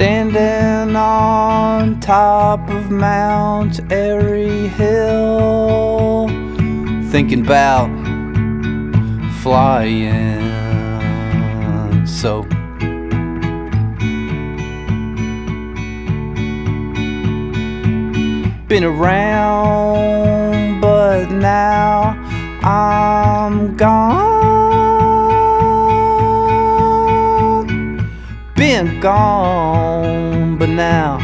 Standing on top of Mount Airy Hill, thinking about flying. So been around, but now I'm gone. Been gone, but now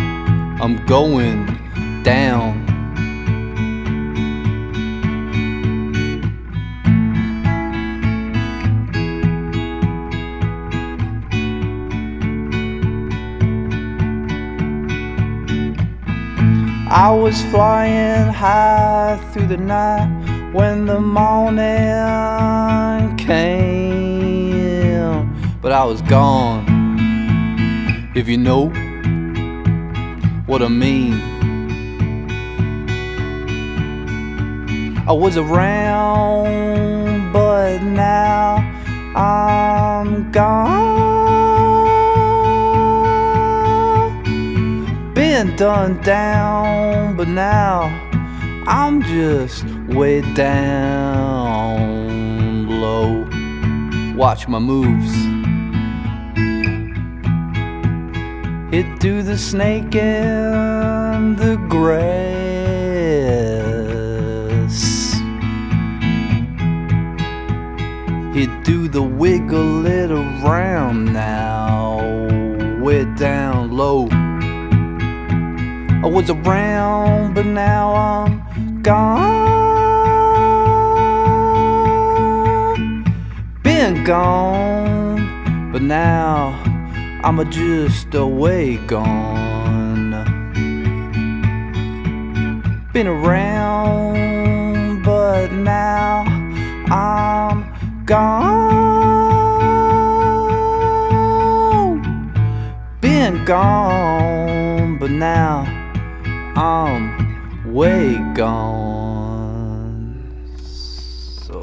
I'm going down. I was flying high through the night when the morning came, but I was gone, if you know what I mean. I was around, but now I'm gone. Been done down, but now I'm just way down low. Watch my moves. Hit through the snake and the grass. Hit through the wiggle it around now. Way down low. I was around, but now I'm gone. Been gone, but now I'm just away gone. Been around, but now I'm gone. Been gone, but now I'm way gone. So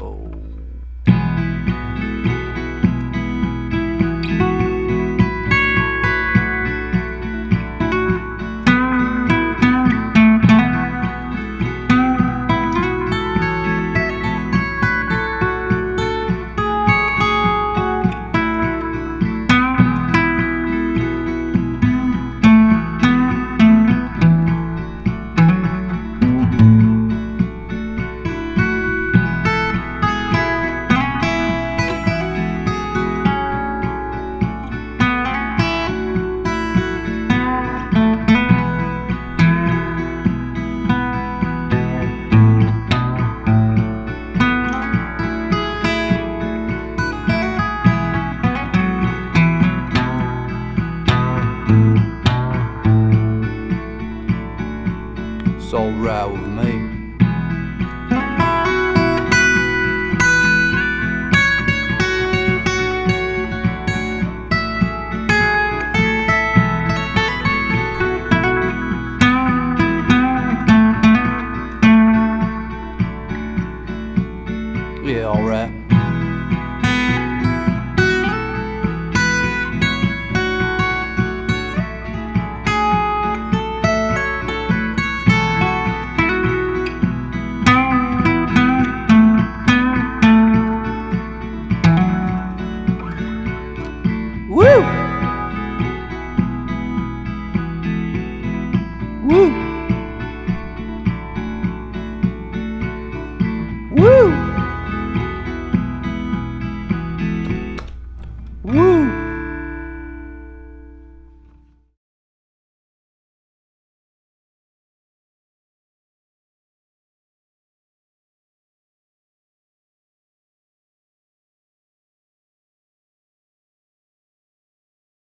it's all right with me. Yeah, all right. Woo!